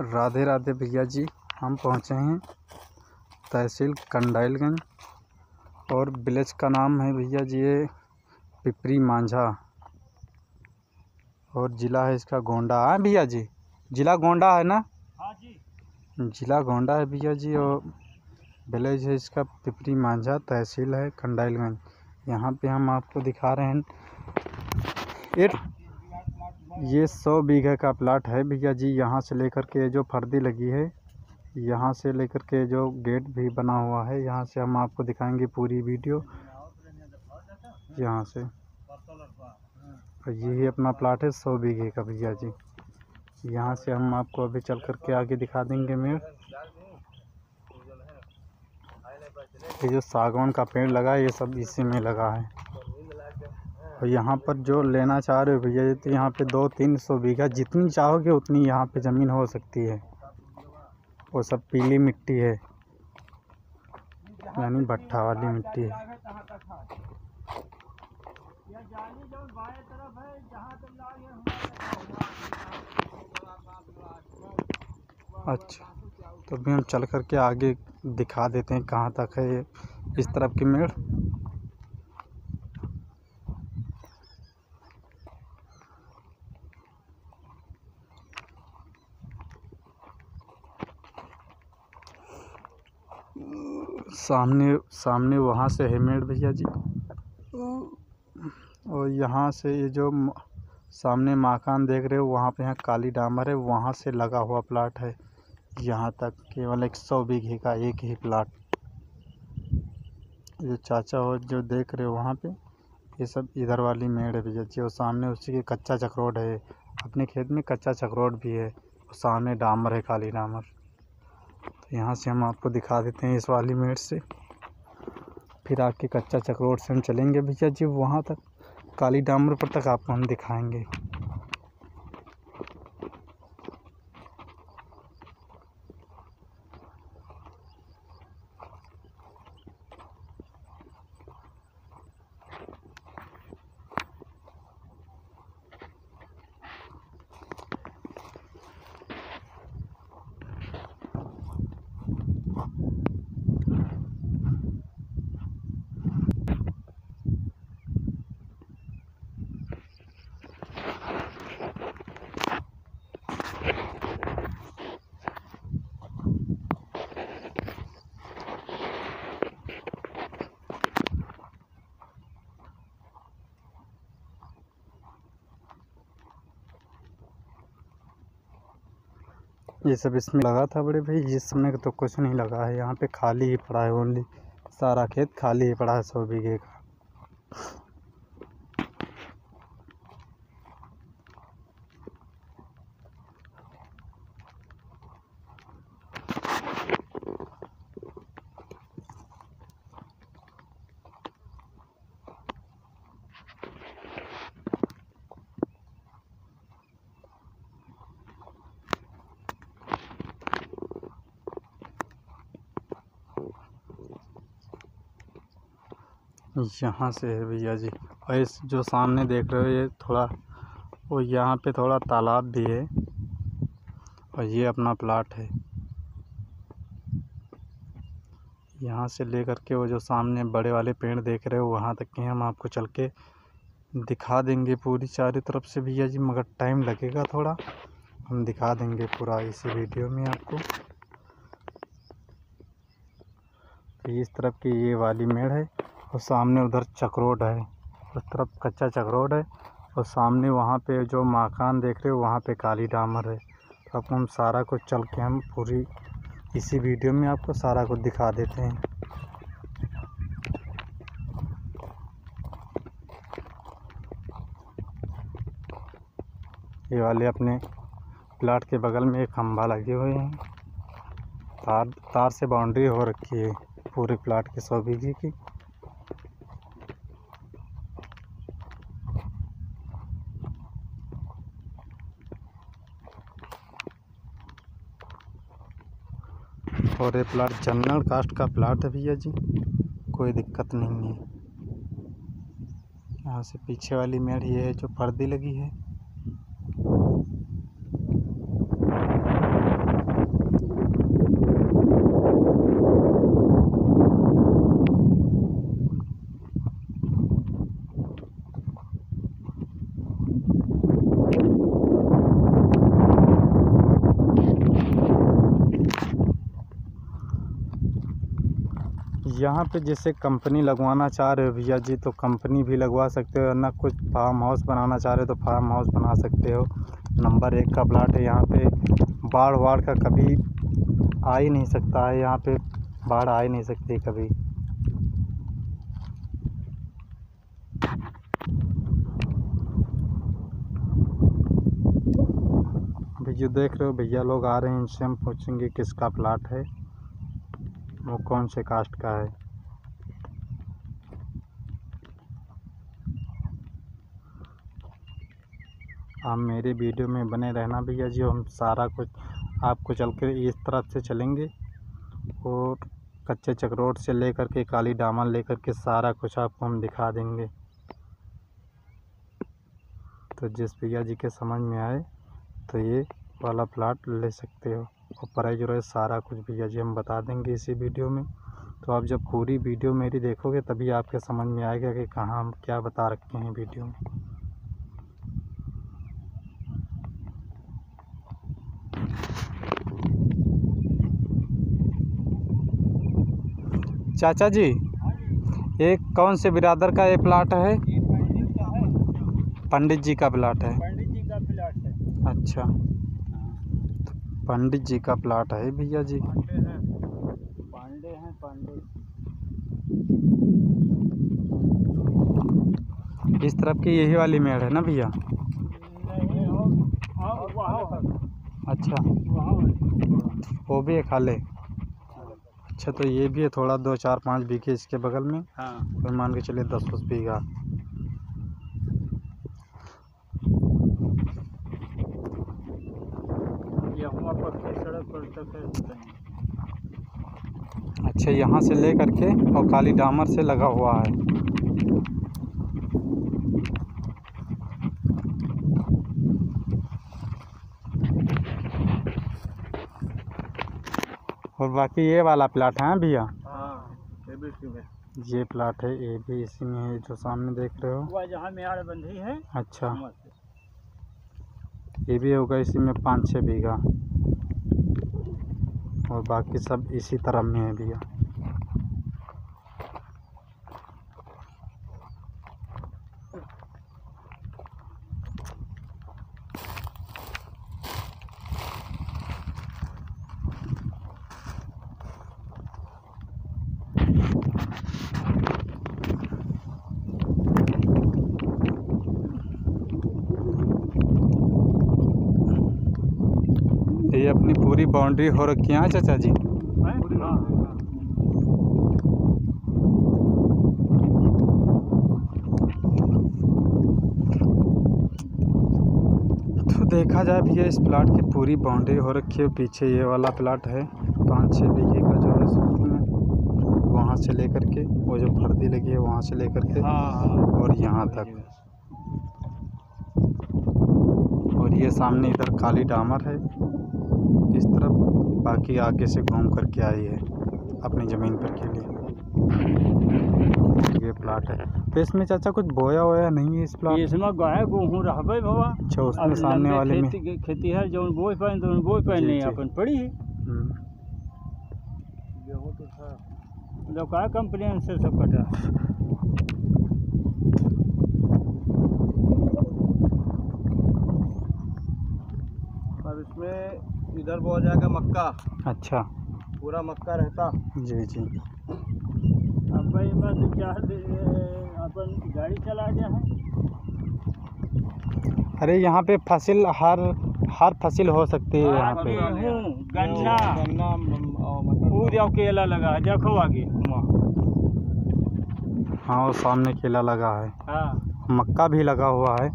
राधे राधे भैया जी, हम पहुंचे हैं तहसील कंडायलगंज और विलेज का नाम है भैया जी ये पिपरी मांझा और ज़िला है इसका गोंडा। हाँ भैया जी, ज़िला गोंडा है ना? हाँ जी, ज़िला गोंडा है भैया जी और विलेज है इसका पिपरी मांझा, तहसील है कंडायलगंज। यहाँ पे हम आपको दिखा रहे हैं ये 100 बीघा का प्लाट है भैया जी। यहाँ से लेकर के जो फर्दी लगी है, यहाँ से लेकर के जो गेट भी बना हुआ है, यहाँ से हम आपको दिखाएंगे पूरी वीडियो यहाँ से। और यही अपना प्लाट है 100 बीघे का भैया जी। यहाँ से हम आपको अभी चल करके आगे दिखा देंगे। ये जो सागवान का पेड़ लगा है, ये सब इसी में लगा है। और यहाँ पर जो लेना चाह रहे हो भैया जी, तो यहाँ पे 200-300 बीघा जितनी चाहोगे उतनी यहाँ पे ज़मीन हो सकती है। वो सब पीली मिट्टी है, यानी भट्टा वाली मिट्टी है। अच्छा, तो भी हम चल करके आगे दिखा देते हैं कहाँ तक है ये इस तरफ की मेड़। सामने वहाँ से है मेड़ भैया जी। और यहाँ से ये जो सामने मकान देख रहे हो, वहाँ पे यहाँ काली डामर है, वहाँ से लगा हुआ प्लाट है। यहाँ तक केवल 100 बीघे का एक ही प्लाट। जो चाचा हो जो देख रहे हो वहाँ पे, ये सब इधर वाली मेड़ है भैया जी। और सामने उसी के कच्चा चक्रोड है, अपने खेत में कच्चा चक्रोड भी है। और सामने डामर है, काली डामर। तो यहाँ से हम आपको दिखा देते हैं इस वाली मेड़ से, फिर आके कच्चा चक्रोड से हम चलेंगे भैया जी वहाँ तक, काली डामर पर तक आपको हम दिखाएंगे। ये सब इसमें लगा था बड़े भाई, जिस समय का तो कुछ नहीं लगा है। यहाँ पे खाली ही पड़ा है, ओनली सारा खेत खाली ही पड़ा है 100 बीघे का। यहाँ से है भैया जी। और इस जो सामने देख रहे हो ये थोड़ा, और यहाँ पे थोड़ा तालाब भी है। और ये अपना प्लाट है, यहाँ से लेकर के वो जो सामने बड़े वाले पेड़ देख रहे हो वहाँ तक के हम आपको चल के दिखा देंगे पूरी चारों तरफ से भैया जी। मगर टाइम लगेगा थोड़ा, हम दिखा देंगे पूरा इसी वीडियो में आपको। तो इस तरफ की ये वाली मेड़ है और सामने उधर चक्रोड है, उस तरफ कच्चा चक्रोड है। और सामने वहाँ पे जो मकान देख रहे हो वहाँ पे काली डामर है। तो आपको हम सारा कुछ चल के हम पूरी इसी वीडियो में आपको सारा कुछ दिखा देते हैं। ये वाले अपने प्लाट के बगल में एक खंभा लगे हुए हैं, तार से बाउंड्री हो रखी है पूरे प्लाट के 100 बीघे की। और ये प्लाट जनरल कास्ट का प्लाट है भैया जी, कोई दिक्कत नहीं है। यहाँ से पीछे वाली मेड़ ये है जो फर्दी लगी है। यहाँ पे जैसे कंपनी लगवाना चाह रहे हो भैया जी तो कंपनी भी लगवा सकते हो, वरना कुछ फार्म हाउस बनाना चाह रहे हो तो फार्म हाउस बना सकते हो। नंबर 1 का प्लाट है, यहाँ पे बाढ़ वाड़ का कभी आ ही नहीं सकता है, यहाँ पे बाढ़ आ ही नहीं सकती कभी। जो देख रहे हो भैया लोग आ रहे हैं, इनसे हम पूछेंगे किसका प्लाट है, वो कौन से कास्ट का है। आप मेरे वीडियो में बने रहना भैया जी, हम सारा कुछ आपको चल के इस तरफ से चलेंगे और कच्चे चक्रोड से लेकर के काली डामर लेकर के सारा कुछ आपको हम दिखा देंगे। तो जिस भैया जी के समझ में आए तो ये वाला प्लाट ले सकते हो, और प्राइज और सारा कुछ भैया जी हम बता देंगे इसी वीडियो में। तो आप जब पूरी वीडियो मेरी देखोगे तभी आपके समझ में आएगा कि कहाँ हम क्या बता रखे हैं वीडियो में। चाचा जी, ये कौन से बिरादर का ये प्लाट है? पंडित जी का प्लाट है। अच्छा, तो पंडित जी का प्लाट है भैया जी। पांडे इस तरफ की यही वाली मेड़ है ना भैया? अच्छा, वो भी है खाले। अच्छा, तो ये भी है थोड़ा 2-4-5 बीघे इसके बगल में। हाँ, तो मान के चलिए 10-10 बीघा। अच्छा, यहाँ से ले करके और काली डामर से लगा हुआ है। और बाकी ये वाला प्लाट है भैया? ये प्लाट है, ये भी इसी में है जो सामने देख रहे हो, जहाँ मेड़ बंधी है। अच्छा, ये भी होगा इसी में 5-6 बीघा, और बाकी सब इसी तरह में है भैया। ये अपनी पूरी बाउंड्री हो रखी है चाचा जी। तो देखा जाए भैया इस प्लाट की पूरी बाउंड्री हो रखी है। पीछे ये वाला प्लाट है 5-6 बीघे का जो है साथ में, वहाँ से लेकर के वो जो फर्दी लगी है वहाँ से लेकर के और यहाँ तक, और ये सामने इधर काली डामर है इस तरफ, बाकी आगे से घूम करके आई है अपनी ज़मीन पर के लिए। ये प्लाट है। तो इसमें चाचा कुछ बोया वोया नहीं है इस प्लाट? इसमें गाय गेहूँ रहा बाबा। अच्छा, उसमें सामने वाले में खेती है, जो बोई पाए तो बोई पाए नहीं अपन पड़ी है। गेहूँ तो था जो गाय कंपनी से सब कटा। इसमें इधर बोल जाएगा मक्का। अच्छा, पूरा मक्का रहता। जी जी। अब भाई मैं तो क्या अपन गाड़ी चला गया है। अरे यहाँ पे फसल हर फसल हो सकती है यहाँ पे। गन्ना गन्ना पूरा केला लगा है, देखो आगे। हाँ, और सामने केला लगा है। हाँ, मक्का भी लगा हुआ है।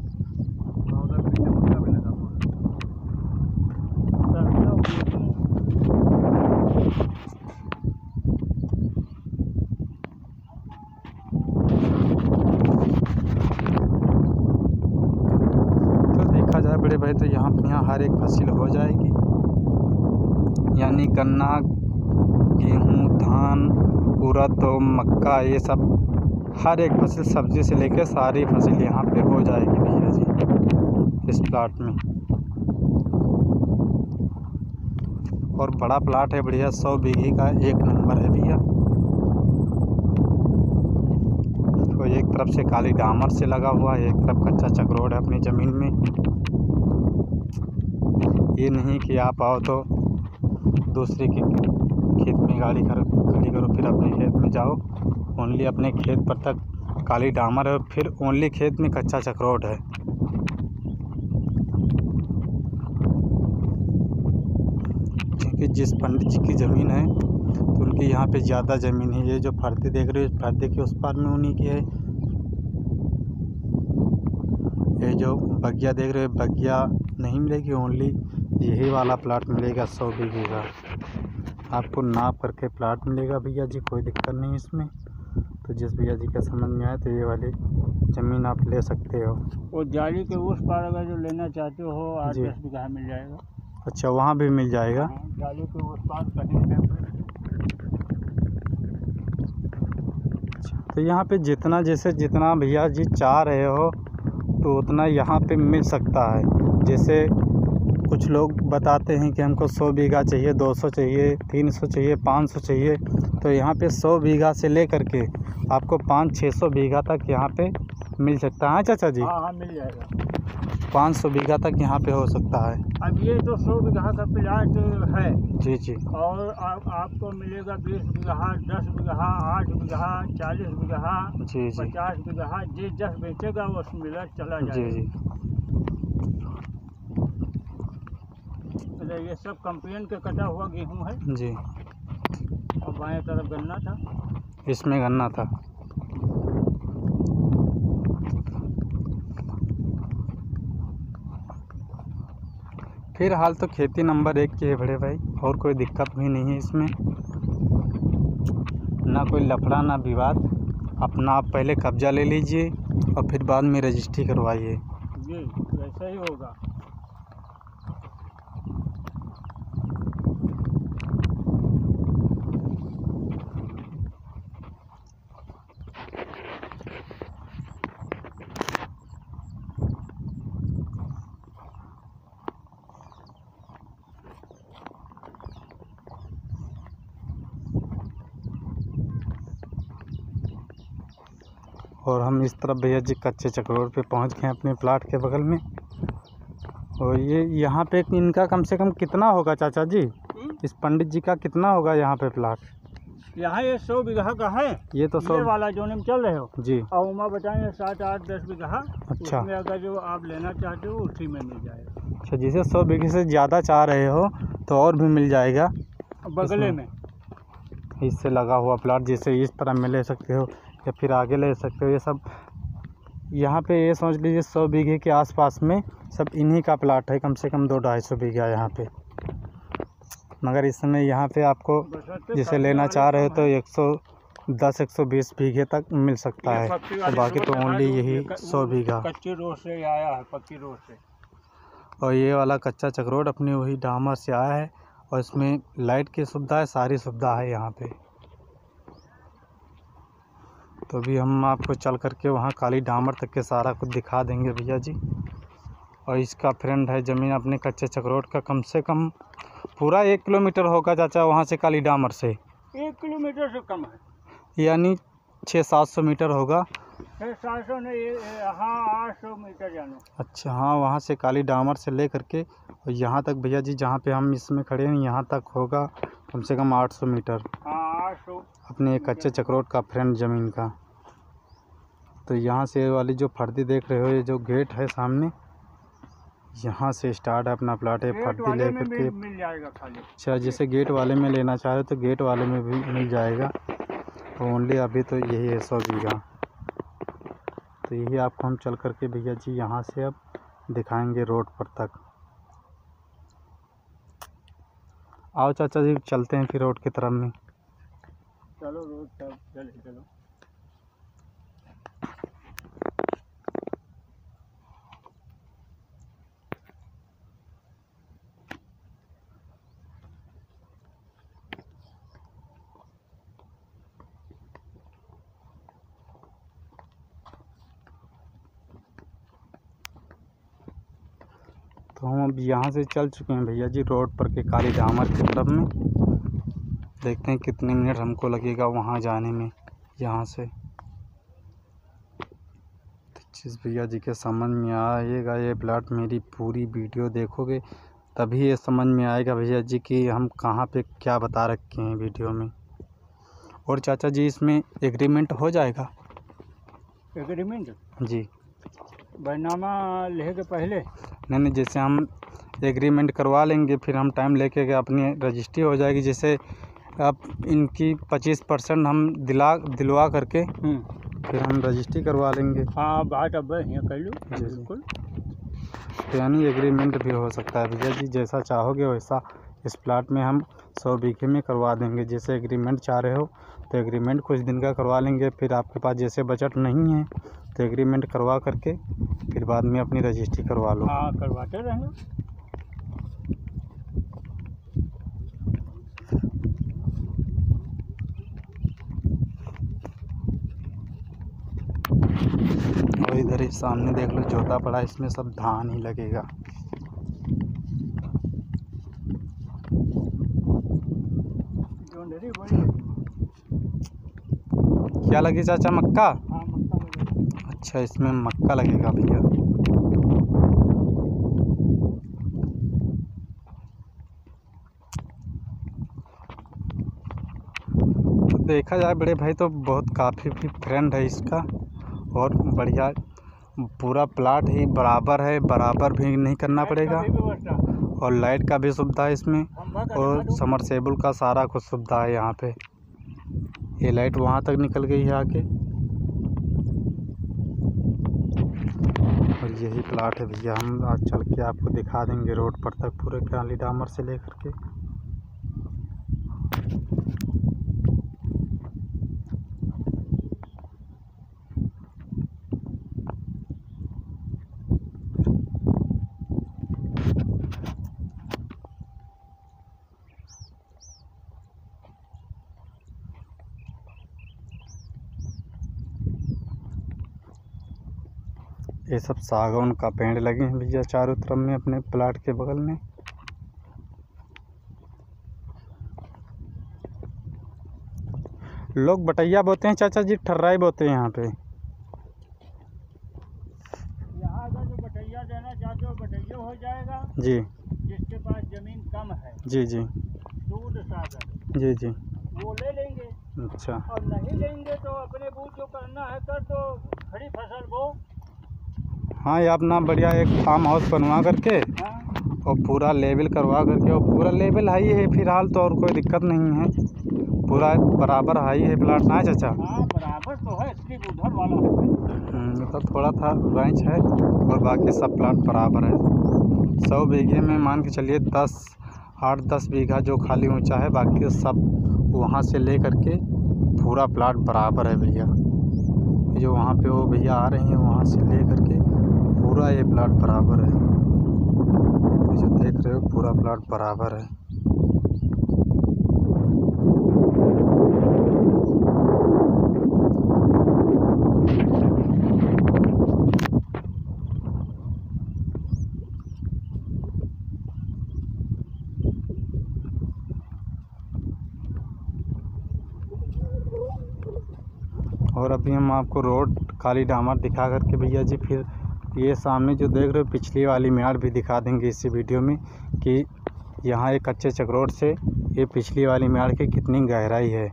बड़े भाई तो यहाँ पर हर एक फसल हो जाएगी, यानी गन्ना, गेहूँ, धान, उड़द, मक्का, ये सब हर एक फसल, सब्जी से लेकर सारी फसल यहाँ पे हो जाएगी भैया जी इस प्लाट में। और बड़ा प्लाट है बढ़िया, 100 बीघे का, एक नंबर है भैया। तरफ से काली डामर से लगा हुआ है, एक तरफ कच्चा चक्रोड है अपनी ज़मीन में। ये नहीं कि आप आओ तो दूसरे के खेत में गाड़ी खड़ी करो फिर अपने खेत में जाओ। ओनली अपने खेत पर तक काली डामर है, फिर ओनली खेत में कच्चा चक्रोड है। क्योंकि जिस पंडित जी की ज़मीन है तो उनकी यहाँ पे ज़्यादा ज़मीन है। ये जो फर्दे देख रहे हो, फर्दे के उस पार में उन्हीं की है। ये जो बगिया देख रहे हो, बगिया नहीं मिलेगी, ओनली यही वाला प्लाट मिलेगा 100 बीघे का। आपको नाप करके प्लाट मिलेगा भैया जी, कोई दिक्कत नहीं इसमें। तो जिस भैया जी का समझ में आए तो ये वाली ज़मीन आप ले सकते हो। और जाली के उस पार अगर जो लेना चाहते हो 8-10 बीघा मिल जाएगा। अच्छा, वहाँ भी मिल जाएगा जाली के उस पार। तो यहाँ पे जितना जैसे जितना भैया जी चाह रहे हो तो उतना यहाँ पे मिल सकता है। जैसे कुछ लोग बताते हैं कि हमको 100 बीघा चाहिए, 200 चाहिए, 300 चाहिए, 500 चाहिए। तो यहाँ पे 100 बीघा से लेकर के आपको 500-600 बीघा तक यहाँ पे मिल सकता है। चाचा जी हाँ, मिल जाएगा 500 बीघा तक यहाँ पे हो सकता है। अब ये तो 100 बीघा का प्लाट है जी। और आपको मिलेगा 20 बीघा, 10 बीघा, 8 बीघा, 40 बीघा, 50 बीघा। जिस जस बेचेगा वो मिला चला जाएगा जी। ये सब कंप्लेन के कटा हुआ गेहूँ है जी। और बाएं तरफ गन्ना था, इसमें गन्ना था। फिलहाल तो खेती नंबर 1 की है बड़े भाई, और कोई दिक्कत भी नहीं है इसमें, ना कोई लफड़ा ना विवाद। अपना आप पहले कब्जा ले लीजिए और फिर बाद में रजिस्ट्री करवाइए जी, वैसा ही होगा। और हम इस तरफ भैया जी कच्चे चक्रोड पे पहुंच गए अपने प्लाट के बगल में। और ये यहाँ पे इनका कम से कम कितना होगा चाचा जी? इस पंडित जी का कितना होगा यहाँ पे प्लाट? यहाँ ये 100 बीघा का है। ये तो 100 वाला जो हम चल रहे हो जी। और उमा बताएं 7-8-10 बीघा। अच्छा, उसमें अगर जो आप लेना चाहते हो उसी में मिल जाएगा। अच्छा, जैसे 100 बीघे से ज़्यादा चाह रहे हो तो और भी मिल जाएगा। बगले में इससे लगा हुआ प्लाट जैसे इस तरह में ले सकते हो या फिर आगे ले सकते हो। ये सब यहाँ पे ये सोच लीजिए 100 बीघे के आसपास में सब इन्हीं का प्लाट है, कम से कम 200-250 बीघा यहाँ पे। मगर इस समय यहाँ पे आपको जिसे लेना चाह रहे हो तो 110-120 बीघे तक मिल सकता है। तो बाकी तो ओनली यही 100 बीघा कच्चे रोड से आया है, पक्की रोड से। और ये वाला कच्चा चक्रोड अपने वही डामर से आया है और इसमें लाइट की सुविधा है, सारी सुविधा है यहाँ पे। तो अभी हम आपको चल करके वहाँ काली डामर तक के सारा कुछ दिखा देंगे भैया जी। और इसका फ्रेंड है ज़मीन अपने कच्चे चक्रोड का, कम से कम पूरा 1 किलोमीटर होगा चाचा वहाँ से काली डामर से। 1 किलोमीटर से कम है, यानी 600-700 मीटर होगा। 600-700 नहीं, हाँ 800 मीटर जानो। अच्छा हाँ, वहाँ से काली डामर से ले करके और यहाँ तक भैया जी जहाँ पे हम इसमें खड़े हैं यहाँ तक होगा कम से कम 800 मीटर। अपने कच्चे चक्रोड का फ्रेंड ज़मीन का। तो यहाँ से वाली जो फर्दी देख रहे हो, ये जो गेट है सामने, यहाँ से स्टार्ट है अपना प्लाट। है फर्दी ले करके मिल जाएगा खाली। अच्छा, जैसे गेट वाले में लेना चाह रहे हो तो गेट वाले में भी मिल जाएगा। ओनली अभी तो यही है 100 बीघा। तो यही आपको हम चल करके भैया जी यहाँ से अब दिखाएंगे रोड पर तक। आओ चाचा जी, चलते हैं फिर रोड की तरफ में। चलो रोड तक चलो। तो हम अब यहाँ से चल चुके हैं भैया जी रोड पर के काली डामर की तरफ में। देखते हैं कितने मिनट हमको लगेगा वहाँ जाने में यहाँ से। जिस भैया जी के समझ में आएगा ये प्लाट, मेरी पूरी वीडियो देखोगे तभी ये समझ में आएगा भैया जी कि हम कहाँ पे क्या बता रखे हैं वीडियो में। और चाचा जी इसमें एग्रीमेंट हो जाएगा? एग्रीमेंट जी बैनामा ले के पहले नहीं, जैसे हम एग्रीमेंट करवा लेंगे फिर हम टाइम लेके के अपनी रजिस्ट्री हो जाएगी। जैसे आप इनकी 25% हम दिलवा करके फिर हम रजिस्ट्री करवा लेंगे। हाँ बात अब यहाँ कर लूँ बिल्कुल, तो यानी एग्रीमेंट भी हो सकता है भैया जी। जैसा चाहोगे वैसा इस प्लाट में हम 100 बीघे में करवा देंगे। जैसे एग्रीमेंट चाह रहे हो तो एग्रीमेंट कुछ दिन का करवा लेंगे, फिर आपके पास जैसे बजट नहीं है तो एग्रीमेंट करवा करके फिर बाद में अपनी रजिस्ट्री करवा लो। हाँ करवाते रहेंगे। और इधर ही सामने देख लो जोता पड़ा, इसमें सब धान ही लगेगा। क्या लगे चाचा? मक्का? हाँ, मक्का। अच्छा इसमें मक्का लगेगा भैया। तो देखा जाए बड़े भाई तो बहुत काफ़ी भी फ्रेंड है इसका, और बढ़िया पूरा प्लाट ही बराबर है, बराबर भी नहीं करना पड़ेगा, और लाइट का भी सुविधा है इसमें, और समरसेबल का सारा कुछ सुविधा है यहाँ पे। ये लाइट वहाँ तक निकल गई है आके, और यही प्लाट है भैया। हम आज चल के आपको दिखा देंगे रोड पर तक पूरे काली डामर से लेकर के। ये सब सागवान का पेड़ लगे हैं भैया चारों तरफ में अपने प्लाट के बगल में। लोग बटैया बोते हैं चाचा जी, थरराई बोते हैं यहाँ पे। यहाँ का जो बटैया देना चाहते हो बटैया हो जाएगा जी, जिसके पास जमीन कम है जी जी, दूर सागर जी जी, वो ले लेंगे। अच्छा, और नहीं लेंगे तो अपने बूट जो करना है कर दो, खड़ी फसल बो। हाँ ये अपना बढ़िया एक फार्म हाउस बनवा करके और पूरा लेवल करवा करके, और पूरा लेवल हाई है फिलहाल तो और कोई दिक्कत नहीं है, पूरा बराबर हाई है प्लाट ना चाचा? हाँ बराबर तो है, सिर्फ उधर वाला है तो थोड़ा था रेंच है, और बाकी सब प्लाट बराबर है। 100 बीघे में मान के चलिए 8-10 बीघा जो खाली ऊँचा है, बाकी सब वहाँ से ले करके पूरा प्लाट बराबर है भैया। जो वहाँ पे वो भैया आ रहे हैं वहाँ से ले करके पूरा ये प्लाट बराबर है, जो देख रहे हो पूरा प्लाट बराबर है। और अभी हम आपको रोड काली डामर दिखा करके भैया जी फिर ये सामने जो देख रहे हो पिछली वाली मियार भी दिखा देंगे इसी वीडियो में, कि यहाँ एक कच्चे चक्रोड से ये पिछली वाली मियार की कितनी गहराई है।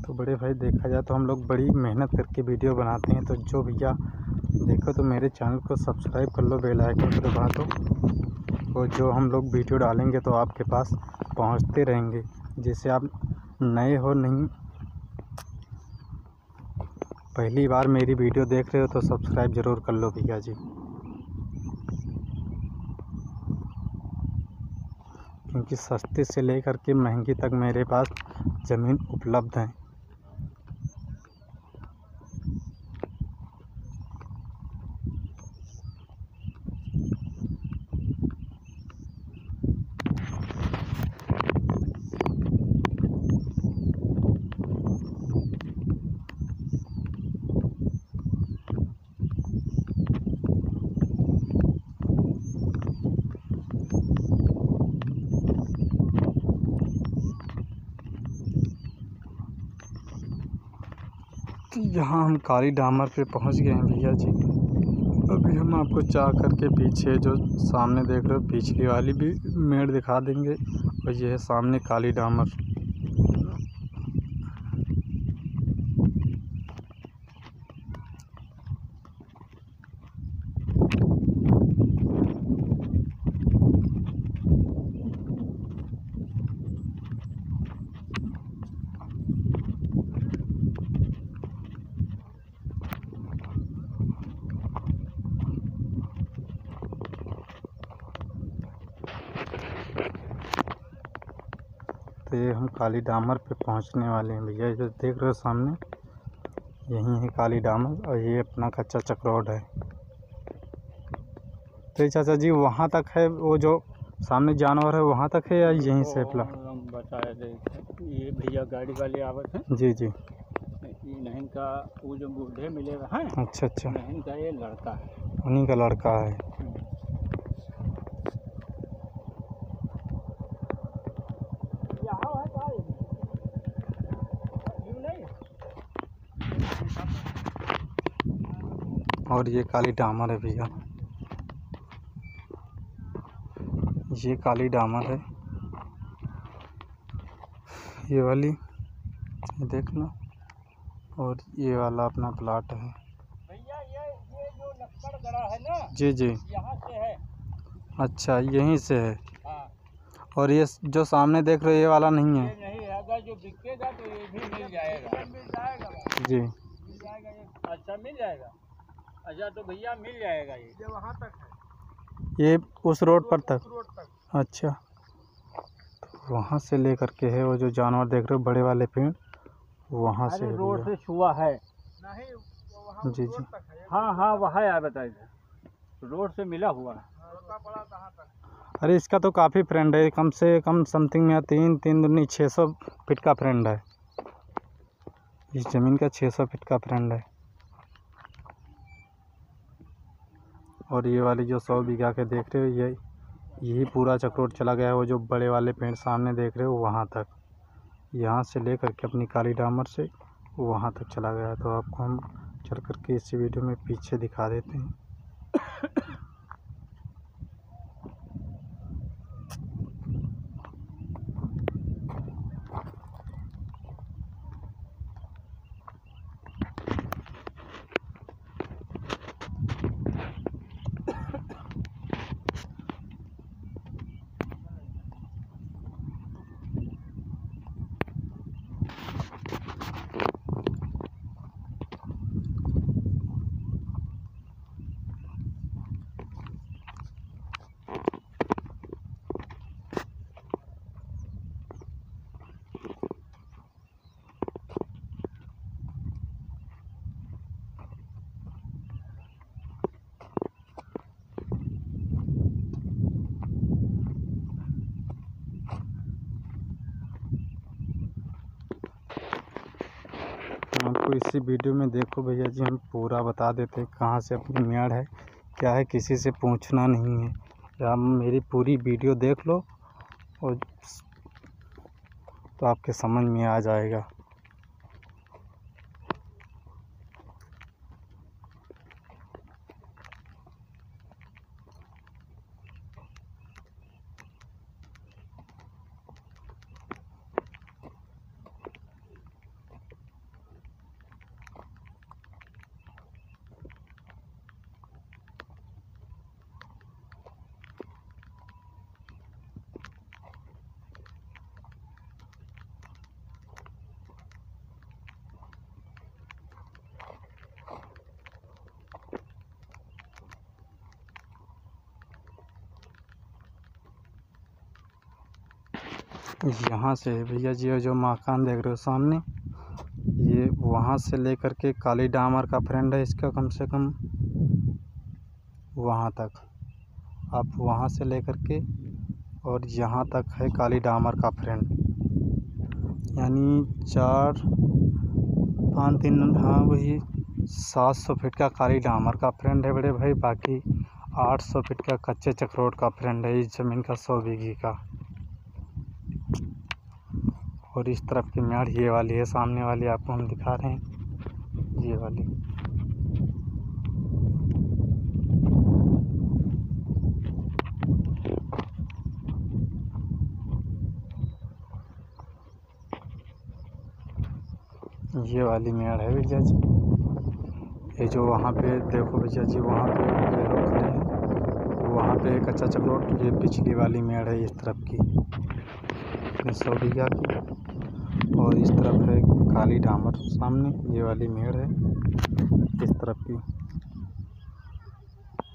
तो बड़े भाई देखा जाए तो हम लोग बड़ी मेहनत करके वीडियो बनाते हैं, तो जो भैया देखो तो मेरे चैनल को सब्सक्राइब कर लो, बेल आइकन को दबा दो, और जो हम लोग वीडियो डालेंगे तो आपके पास पहुँचते रहेंगे। जैसे आप नए हो, नहीं पहली बार मेरी वीडियो देख रहे हो तो सब्सक्राइब ज़रूर कर लो भैया जी, क्योंकि सस्ते से लेकर के महंगी तक मेरे पास ज़मीन उपलब्ध है। जहाँ हम काली डामर पे पहुँच गए हैं भैया जी। अभी हम आपको चाह करके पीछे जो सामने देख रहे हो पिछली वाली भी मेड़ दिखा देंगे। और ये है सामने काली डामर। तो ये हम काली डामर पे पहुंचने वाले हैं भैया। जो देख रहे हो सामने यही है काली डामर। और ये अपना कच्चा चक्रोड है। तो चाचा जी वहां तक है वो जो सामने जानवर है वहां तक है या यहीं से प्लाट बताया जाए। ये भैया गाड़ी वाले आवत है जी जी। नहन का वो जो बूढ़े मिलेगा है। अच्छा अच्छा। नहन का ये लड़का है, उन्हीं का लड़का है। और ये काली डामर है भैया, ये काली डामर है ये वाली, ये देखना। और ये वाला अपना प्लाट है भैया। ये जो लक्कड़ गड़ा है ना जी जी, यहाँ से है। अच्छा यहीं से है। और ये जो सामने देख रहे हो ये वाला नहीं है। नहीं अगर जो बिकेगा तो ये भी मिल जाएगा। जी मिल जाएगा। अच्छा मिल जाएगा। अच्छा तो भैया मिल जाएगा। ये वहाँ तक है। ये उस रोड पर तक, रोड तक। अच्छा तो वहाँ से लेकर के है वो जो जानवर देख रहे हो बड़े वाले पेड़ वहाँ से रोड से छुआ है। नहीं वहाँ जी जी हाँ हाँ वहाँ यार बताइए रोड से मिला हुआ है। अरे इसका तो काफ़ी फ्रेंड है, कम से कम समथिंग में 3 3 2 600 फीट का फ्रेंड है। इस ज़मीन का 600 फीट का फ्रेंड है। और ये वाली जो 100 बीघा के देख रहे हो ये यही पूरा चक्रोड चला गया है। वो जो बड़े वाले पेड़ सामने देख रहे हो वहाँ तक, यहाँ से लेकर के अपनी काली डामर से वहाँ तक चला गया है। तो आपको हम चल करके इसी वीडियो में पीछे दिखा देते हैं। आपको इसी वीडियो में देखो भैया जी हम पूरा बता देते हैं कहाँ से अपनी मेड़ है क्या है। किसी से पूछना नहीं है। आप मेरी पूरी वीडियो देख लो और तो आपके समझ में आ जाएगा। यहाँ से भैया जी जो मकान देख रहे हो सामने ये वहाँ से लेकर के काली डामर का फ्रेंड है। इसका कम से कम वहाँ तक आप वहाँ से लेकर के और यहाँ तक है काली डामर का फ्रेंड। यानी 4 5 3 हाँ वही 700 फीट का काली डामर का फ्रेंड है बड़े भाई। बाकी 800 फीट का कच्चे चक्रोड का फ्रेंड है इस ज़मीन का 100 बीघे का। और इस तरफ की मेड़ ये वाली है सामने वाली आपको हम दिखा रहे हैं। ये वाली। मेड़ है भैया जी, ये जो वहाँ पे देखो भैया जी, वहाँ पे खड़े हैं, वहाँ पे कच्चा चक्रोड, ये पिछली वाली मेड़ है इस तरफ की 100 बीघा की, और इस तरफ है काली डामर सामने, ये वाली मेड़ है इस तरफ की।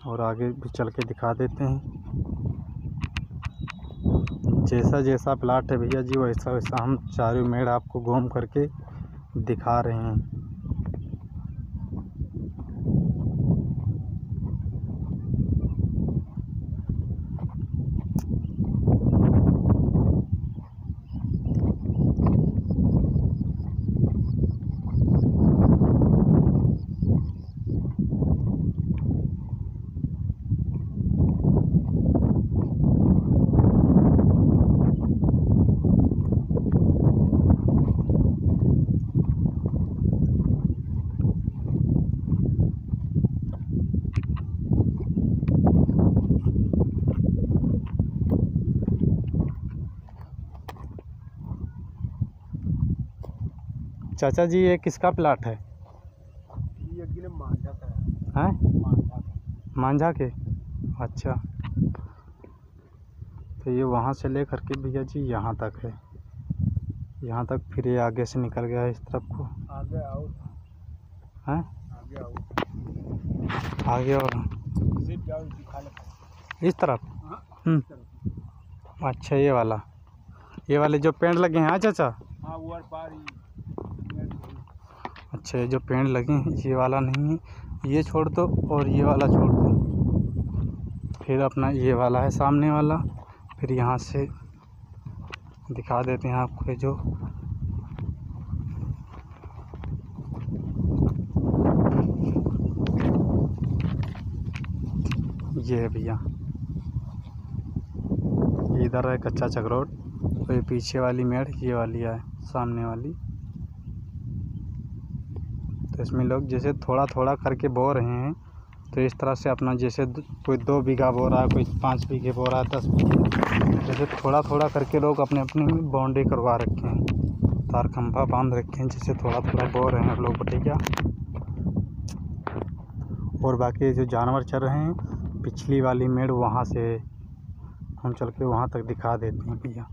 और आगे भी चल के दिखा देते हैं। जैसा जैसा प्लाट है भैया जी वैसा वैसा हम चारों मेड़ आपको घूम करके दिखा रहे हैं। चाचा जी ये किसका प्लाट है? ये मांझा का है। मांझा के? अच्छा, तो ये वहाँ से लेकर के भैया जी यहाँ तक है, यहाँ तक, फिर ये आगे से निकल गया है इस तरफ को। आगे आओ, हैं आगे और इस तरफ। अच्छा, ये वाला, ये वाले जो पेड़ लगे हैं? हाँ चाचा, हाँ वो पार ही। अच्छा, ये जो पेड़ लगे हैं, ये वाला नहीं है, ये छोड़ दो और ये वाला छोड़ दो, फिर अपना ये वाला है सामने वाला। फिर यहाँ से दिखा देते हैं आपको, ये जो ये है भैया, इधर है कच्चा चक्रोड, तो ये पीछे वाली मेड़ ये वाली है सामने वाली। तो इसमें लोग जैसे थोड़ा थोड़ा करके बो रहे हैं, तो इस तरह से अपना जैसे कोई 2 बीघा बो रहा है, कोई 5 बीघे बो रहा है, 10 बीघे, जैसे थोड़ा थोड़ा करके लोग अपने अपने में बाउंड्री करवा रखे हैं, तार खंभा बांध रखे हैं, जैसे थोड़ा थोड़ा बो रहे हैं लोग बटैया। और बाकी जो जानवर चल रहे हैं, पिछली वाली मेड़ वहाँ से हम चल के वहाँ तक दिखा देते हैं भैया।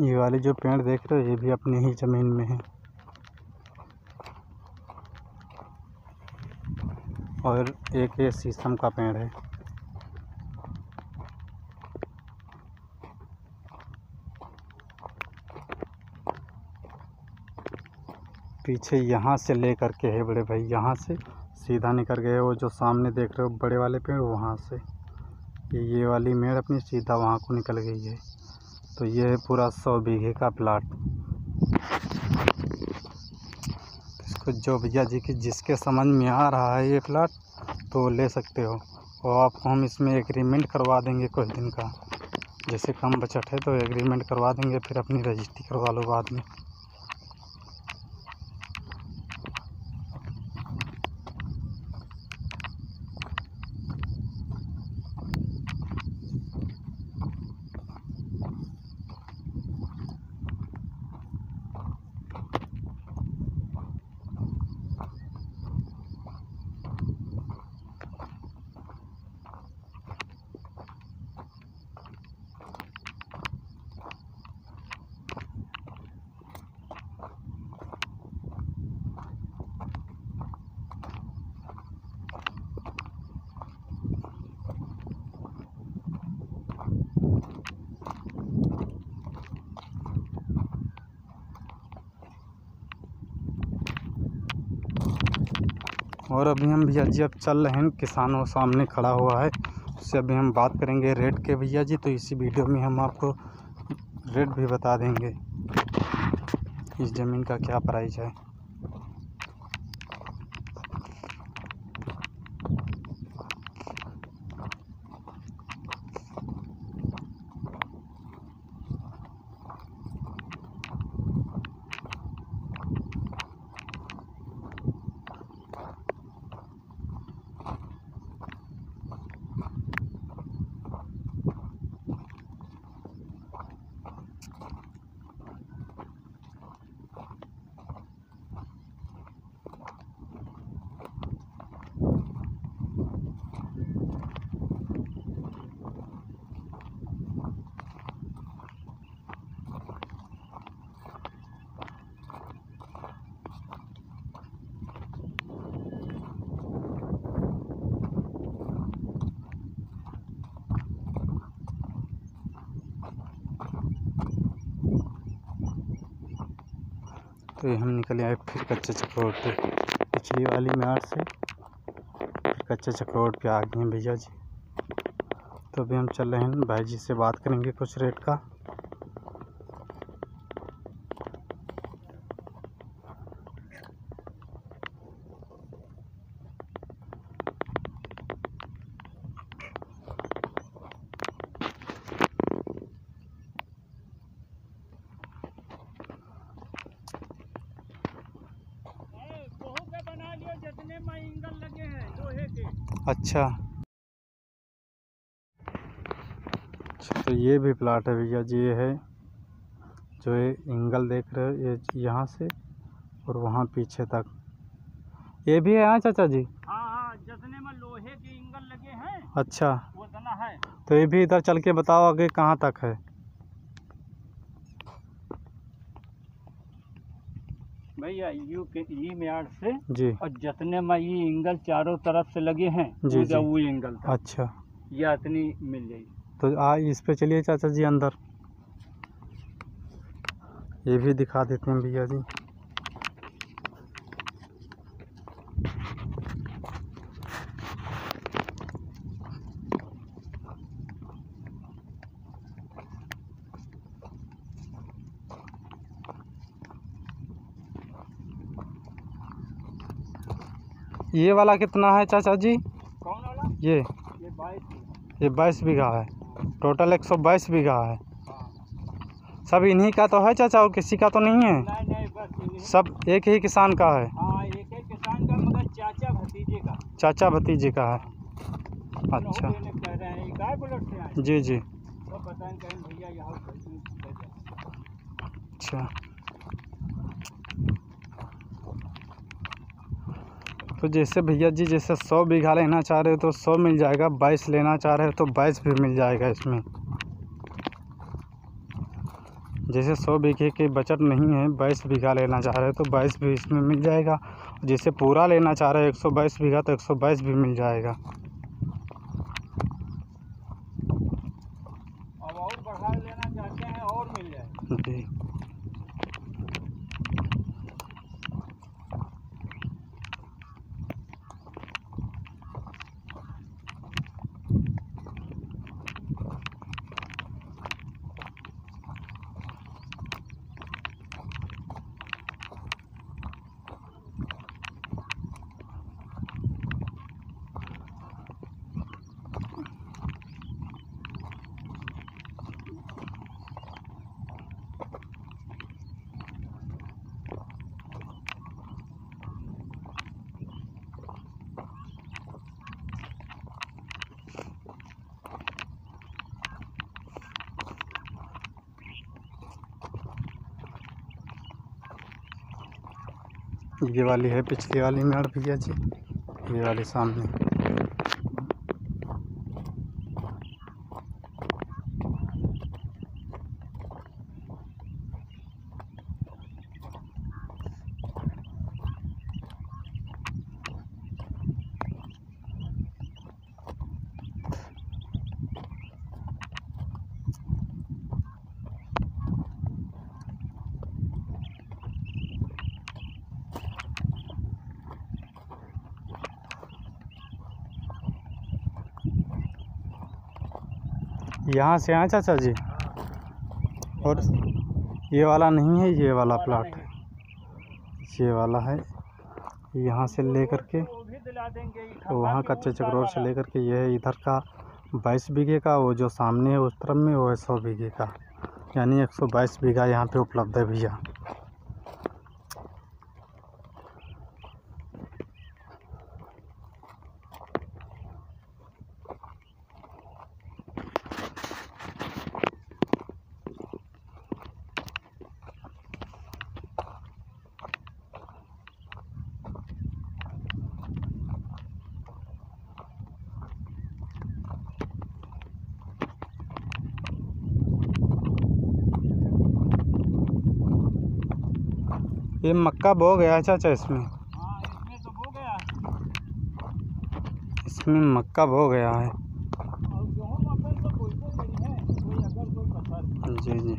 ये वाले जो पेड़ देख रहे हो, ये भी अपनी ही ज़मीन में है। और एक ये शीशम का पेड़ है। पीछे यहाँ से ले करके है बड़े भाई, यहाँ से सीधा निकल गए, वो जो सामने देख रहे हो बड़े वाले पेड़, वहाँ से ये वाली मेड़ अपनी सीधा वहाँ को निकल गई है। तो ये है पूरा 100 बीघे का प्लाट। इसको जो भैया जी की जिसके समझ में आ रहा है ये प्लाट, तो ले सकते हो, और आपको हम इसमें एग्रीमेंट करवा देंगे कुछ दिन का, जैसे कम बजट है तो एग्रीमेंट करवा देंगे, फिर अपनी रजिस्ट्री करवा लो बाद में। और अभी हम भैया जी अब चल रहे हैं, किसान वो सामने खड़ा हुआ है, से अभी हम बात करेंगे रेट के भैया जी, तो इसी वीडियो में हम आपको रेट भी बता देंगे इस ज़मीन का क्या प्राइस है। तो हम निकले आए फिर कच्चे चक्रोड पे, पिछली वाली मार्ट से कच्चे चक्रोड पे आ गए हैं भैया जी। तो अभी हम चल रहे हैं भाई जी से बात करेंगे कुछ रेट का। अच्छा, तो ये भी प्लाट है भैया जी, ये है जो ये एंगल देख रहे हो, ये यहाँ से और वहाँ पीछे तक ये भी है। हाँ चाचा जी, हाँ, जितने में लोहे के एंगल लगे हैं। अच्छा, उतना है। तो ये भी इधर चल के बताओ आगे कहाँ तक है भैया। यू के ई मियार से जी, और जितने में ये एंगल चारों तरफ से लगे हैं जी, जी। वो एंगल था। अच्छा, यह इतनी मिल जाएगी। तो आज इस पे चलिए चाचा जी अंदर, ये भी दिखा देते हैं भैया जी। ये वाला कितना है चाचा जी? कौन वाला? ये 22 बीघा है, टोटल 122 बीघा है। सब इन्हीं का तो है चाचा, और किसी का तो नहीं है? नहीं, बस सब एक ही किसान का है। हाँ, एक ही किसान का, मगर चाचा भतीजे का। चाचा भतीजे का है। अच्छा, कह रहे हैं गाय बुलेट से आए। जी जी, सब बताएं भैया यहाँ। अच्छा, तो जैसे भैया जी जैसे 100 बीघा लेना चाह रहे हो तो 100 मिल जाएगा, 22 लेना चाह रहे हो तो 22 भी मिल जाएगा इसमें। जैसे 100 बीघे की बचत नहीं है, 22 बीघा लेना चाह रहे हो तो 22 भी इसमें मिल जाएगा। जैसे पूरा लेना चाह रहे हो 122 बीघा तो 122 भी मिल जाएगा। अब और बढ़ा लेना चाहते हैं और मिल जाएगा जी। ये वाली है पिछली वाली में और भैया जी, ये वाली सामने। यहाँ से आए चाचा जी। और ये वाला नहीं है, ये वाला प्लाट, ये वाला है। यहाँ से लेकर के वहाँ का चक्रोड से लेकर के ये है इधर का 22 बीघे का, वो जो सामने है उस तरफ में वो है 100 बीघे का, यानी 122 बीघा यहाँ पे उपलब्ध है भैया। ये मक्का बो गया है चाचा इसमें? हाँ, इसमें तो बो गया है। इसमें मक्का बो गया है। और तो बोलते है, तो जी जी।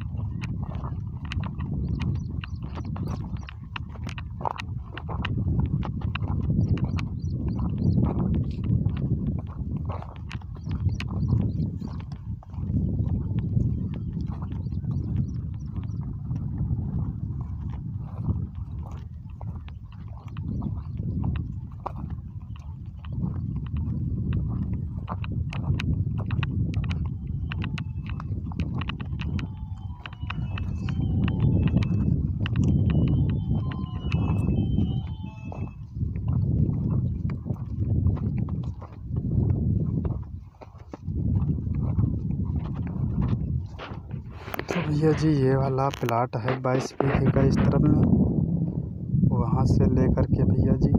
भैया जी ये वाला प्लाट है 22 बीघे का, इस तरफ में वहाँ से लेकर के भैया जी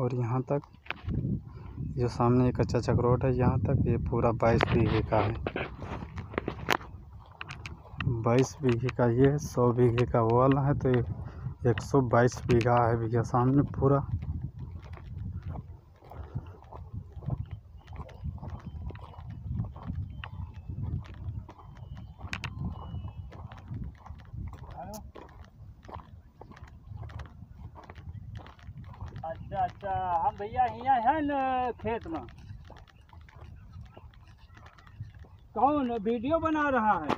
और यहाँ तक जो सामने एक कच्चा चक्रोड है यहाँ तक, ये पूरा 22 बीघे का है। 22 बीघे का ये, 100 बीघे का वो वाला है, तो 122 बीघा है भैया सामने पूरा। अच्छा, हम भैया यहाँ है न खेत में, कौन वीडियो बना रहा है?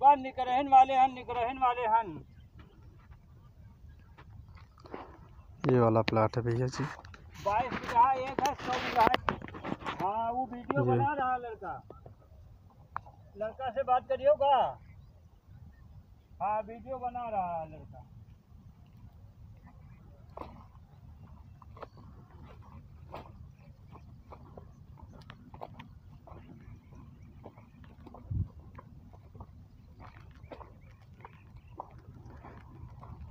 बस निकरहन वाले हन, निकरहन वाले हन। ये वाला प्लाट है भैया जी 22 बीघा, एक है 100 बीघा। हाँ वो वीडियो बना रहा लड़का, लड़का से बात करिएगा। हाँ वीडियो बना रहा है लड़का।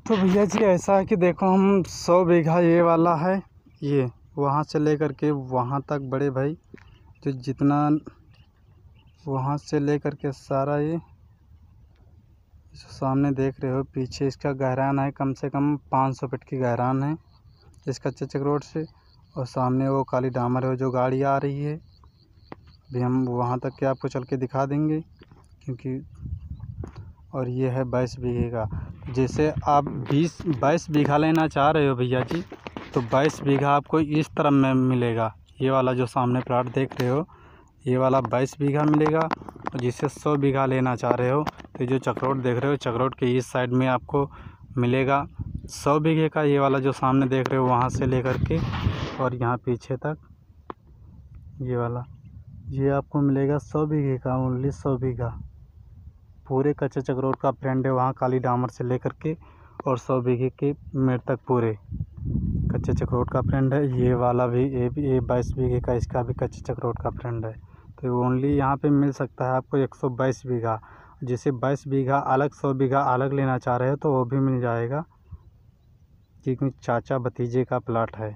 तो भैया जी ऐसा है कि देखो हम 100 बीघा ये वाला है, ये वहाँ से लेकर के वहाँ तक बड़े भाई जो जितना वहाँ से लेकर के सारा, ये जो सामने देख रहे हो पीछे इसका गहरान है, कम से कम 500 फीट की गहरान है इस कच्चे चक्रोड से। और सामने वो काली डामर है, जो गाड़ी आ रही है भी हम वहाँ तक के आपको चल के दिखा देंगे क्योंकि। और ये है 22 बीघे का। जैसे आप 22 बीघा लेना चाह रहे हो भैया जी, तो 22 बीघा आपको इस तरफ में मिलेगा। ये वाला जो सामने प्लाट देख रहे हो, ये वाला 22 बीघा मिलेगा। और जिसे 100 बीघा लेना चाह रहे हो, तो जो चक्रोड देख रहे हो, चक्रोड के इस साइड में आपको मिलेगा 100 बीघे का। ये वाला जो सामने देख रहे हो वहाँ से लेकर के और यहाँ पीछे तक ये वाला, ये आपको मिलेगा 100 बीघे का, ओनली 100 बीघा। पूरे कच्चे चक्रोड का फ्रेंड है वहाँ काली डामर से लेकर के और 100 बीघे के मेड़ तक पूरे कच्चे चक्रोड का फ्रेंड है। ये वाला भी, ये 22 बीघे का, इसका भी कच्चे चक्रोड का फ्रेंड है। तो ओनली यहाँ पे मिल सकता है आपको 122 बीघा। जैसे 22 बीघा अलग, 100 बीघा अलग लेना चाह रहे हो तो वो भी मिल जाएगा, क्योंकि चाचा भतीजे का प्लाट है।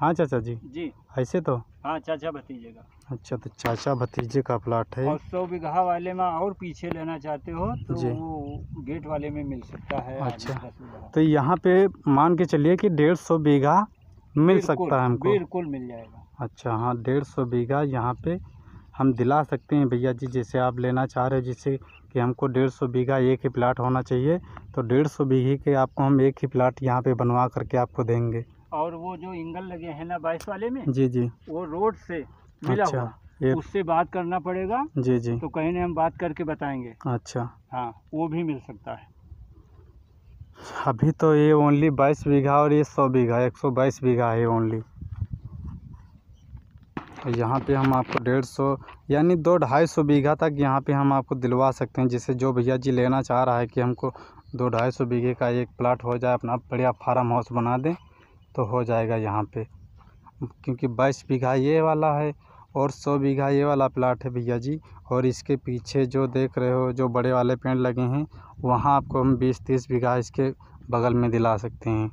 हाँ चाचा जी जी ऐसे तो, हाँ चाचा भतीजे का। अच्छा तो चाचा भतीजे का प्लाट है। और 100 बीघा वाले में और पीछे लेना चाहते हो तो वो गेट वाले में मिल सकता है। अच्छा तो यहाँ पे मान के चलिए कि 150 बीघा मिल सकता है हमको, बिल्कुल मिल जाएगा। अच्छा हाँ 150 बीघा यहाँ पे हम दिला सकते हैं भैया जी। जैसे आप लेना चाह रहे हो, जैसे कि हमको 150 बीघा एक ही प्लाट होना चाहिए, तो 150 बीघे के आपको हम एक ही प्लाट यहाँ पे बनवा करके आपको देंगे। और वो जो एंगल लगे हैं ना 22 वाले में जी जी वो रोड से मिला अच्छा, हुआ उससे बात करना पड़ेगा जी जी तो कहीं ना हम बात करके बताएंगे। अच्छा हाँ वो भी मिल सकता है। अभी तो ये ओनली 22 बीघा और ये 100 बीघा 122 बीघा है ओनली। यहाँ पे हम आपको 150 यानी 200-250 बीघा तक यहाँ पे हम आपको दिलवा सकते हैं, जिससे जो भैया जी लेना चाह रहा है कि हमको 200-250 बीघे का एक प्लाट हो जाए अपना बढ़िया फार्म हाउस बना दें तो हो जाएगा यहाँ पे, क्योंकि 22 बीघा ये वाला है और 100 बीघा ये वाला प्लाट है भैया जी। और इसके पीछे जो देख रहे हो जो बड़े वाले पेड़ लगे हैं वहाँ आपको हम 20-30 बीघा इसके बगल में दिला सकते हैं।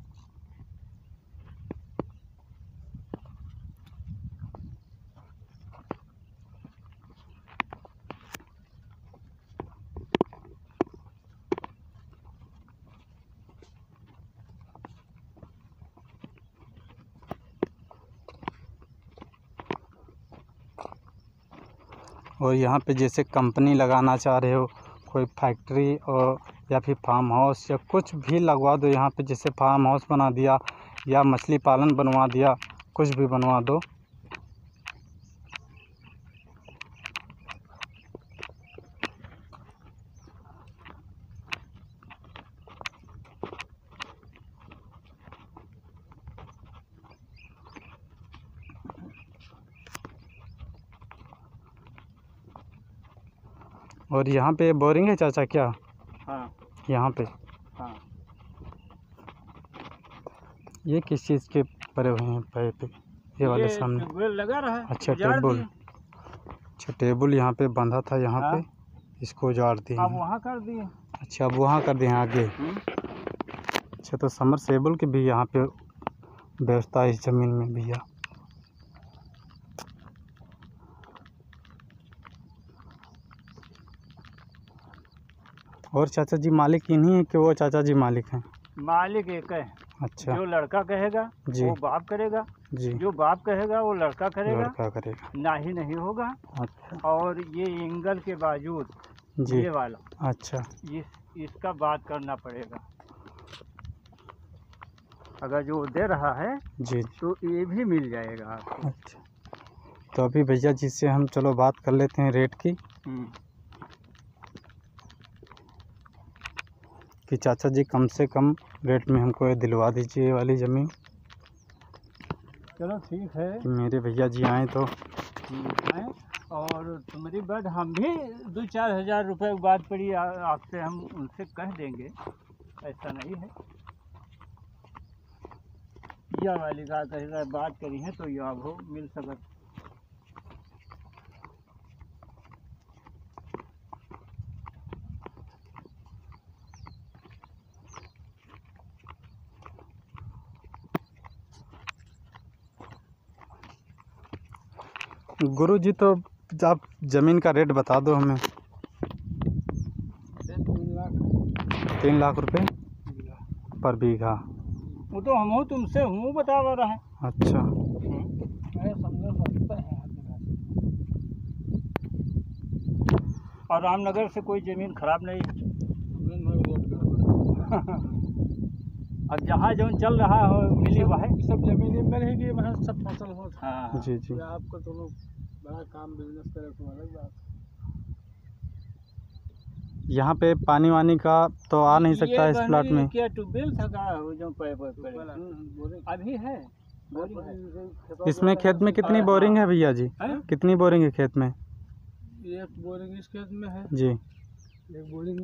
और यहाँ पे जैसे कंपनी लगाना चाह रहे हो कोई फैक्ट्री और या फिर फार्म हाउस या कुछ भी लगवा दो यहाँ पे, जैसे फार्म हाउस बना दिया या मछली पालन बनवा दिया, कुछ भी बनवा दो। और यहाँ पे बोरिंग है चाचा क्या? हाँ यहाँ पे। हाँ ये किस चीज़ के परे हुए हैं पाइप? ये वाले सामने टेबल लगा रहा है। अच्छा टेबल, अच्छा टेबल यहाँ पे बंधा था यहाँ पे, इसको उजाड़ दिए अब वहाँ कर दिए। अच्छा अब वहाँ कर दिए आगे। अच्छा तो समरसेबल की भी यहाँ पे व्यवस्था इस ज़मीन में भैया। और चाचा जी मालिक इन्हीं है कि वो चाचा जी मालिक हैं? मालिक एक है। अच्छा जो लड़का कहेगा जी वो बाप करेगा जी, जो बाप कहेगा वो लड़का करेगा, लड़का करेगा ना ही नहीं होगा। अच्छा और ये एंगल के बावजूद जी ये वाला अच्छा इसका बात करना पड़ेगा। अगर जो दे रहा है जी तो ये भी मिल जाएगा आपको। अच्छा तो अभी भैया जी से हम चलो बात कर लेते हैं रेट की कि चाचा जी कम से कम रेट में हमको ये दिलवा दीजिए ये वाली ज़मीन। चलो ठीक है मेरे भैया जी आए तो आए और तुम्हारी बात हम भी 2-4 हज़ार रुपये की बात पड़ी आपसे हम उनसे कह देंगे, ऐसा नहीं है। यह वाली का कहीं बात करी है तो यह आपको मिल सकता। गुरु जी तो आप ज़मीन का रेट बता दो हमें। 3 लाख रुपए पर बीघा। वो तो हम हो तुमसे हूँ बता रहा है। अच्छा और रामनगर से कोई ज़मीन खराब नहीं है। अब जहाँ जो चल रहा हो मिली हुआ है सब जमीन में रहेगी, वहाँ सब फसल हो। हाँ जी जी आपको तो लोग बड़ा काम बिजनेस करे तो अलग बात। यहाँ पे पानी वानी का तो आ नहीं सकता इस प्लाट में। क्या ट्यूबवेल था जो पाइप अभी है? इसमें खेत में कितनी बोरिंग है भैया जी? कितनी बोरिंग है खेत में? 1 बोरिंग इस खेत में है जी, 1 बोरिंग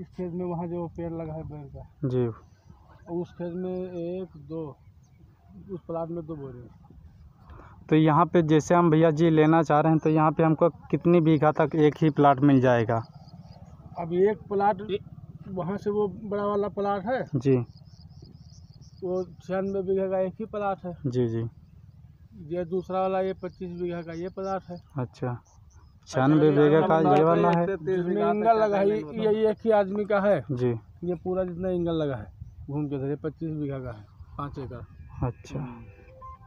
इस खेत में वहाँ जो पेड़ लगा है पेड़ का जी, उस खेत में 1-2 उस प्लाट में 2 बोरिंग। तो यहाँ पे जैसे हम भैया जी लेना चाह रहे हैं तो यहाँ पे हमको कितनी बीघा तक एक ही प्लाट मिल जाएगा? अब 1 प्लाट वहाँ से वो बड़ा वाला प्लाट है जी, वो 96 बीघा का एक ही प्लाट है जी जी। ये दूसरा वाला ये 25 बीघा का ये प्लाट है। अच्छा 96 बीघा का ये वाला है, एंगल लगा है ये एक ही आदमी का है जी, ये पूरा जितना एंगल लगा है घूम के 25 बीघा का है 5 एकड़। अच्छा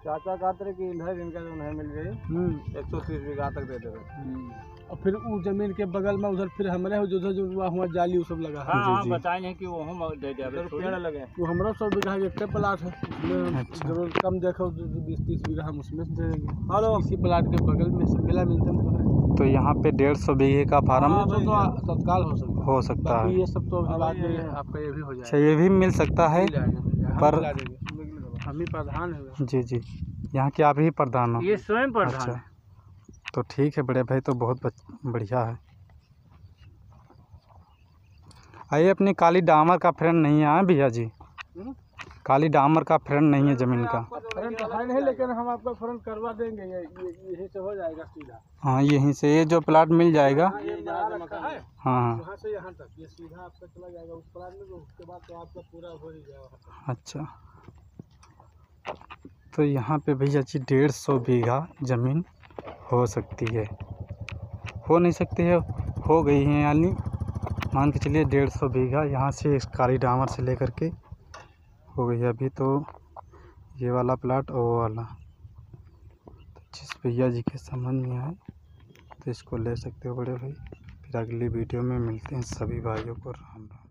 चाचा कहते रहे कि इधर इनका जो नहीं मिल गई 130 बीघा तक देते रहे। और फिर उस जमीन के बगल में उधर फिर हमारे जो जाली वो सब लगा है बताए कि वो हम पेड़ लगे वो हमारा 100 बीघा एक प्लाट है जरूर कम देखो 20-30 बीघा हम उसमें दे देंगे। हेलो इसी प्लाट के बगल में सब मिला मिलता है तो यहाँ पे 150 बीघे का फार्म तत्काल हो सकता है। ये सब तो आपका ये भी हो जाए ये भी मिल सकता है पर हम ही प्रधान है। जी जी यहाँ के आप ही प्रधान हो ये स्वयं प्रधान। अच्छा तो ठीक है बड़े भाई तो बहुत बढ़िया है। आइए अपनी काली डामर का फ्रेंड नहीं है भैया जी काली डामर का फ्रेंड नहीं है जमीन का नहीं लेकिन हम आपका फ्रेंड करवा देंगे यही से हो जाएगा सीधा। हाँ यहीं से ये जो प्लाट मिल जाएगा हाँ से यहाँ तक ये सीधा आपका चला जाएगा उस प्लाट में उसके बाद तो आपका पूरा हो जाएगा। अच्छा तो यहाँ पे भैया जी 150 बीघा ज़मीन हो सकती है हो नहीं सकती है हो गई है यानी मान के चलिए 150 बीघा यहाँ से काली डामर से लेकर के हो गई। अभी तो ये वाला प्लाट और वो वाला तो जिस भैया जी के समझ में आए तो इसको ले सकते हो बड़े भाई। फिर अगली वीडियो में मिलते हैं सभी भाइयों को राम राम।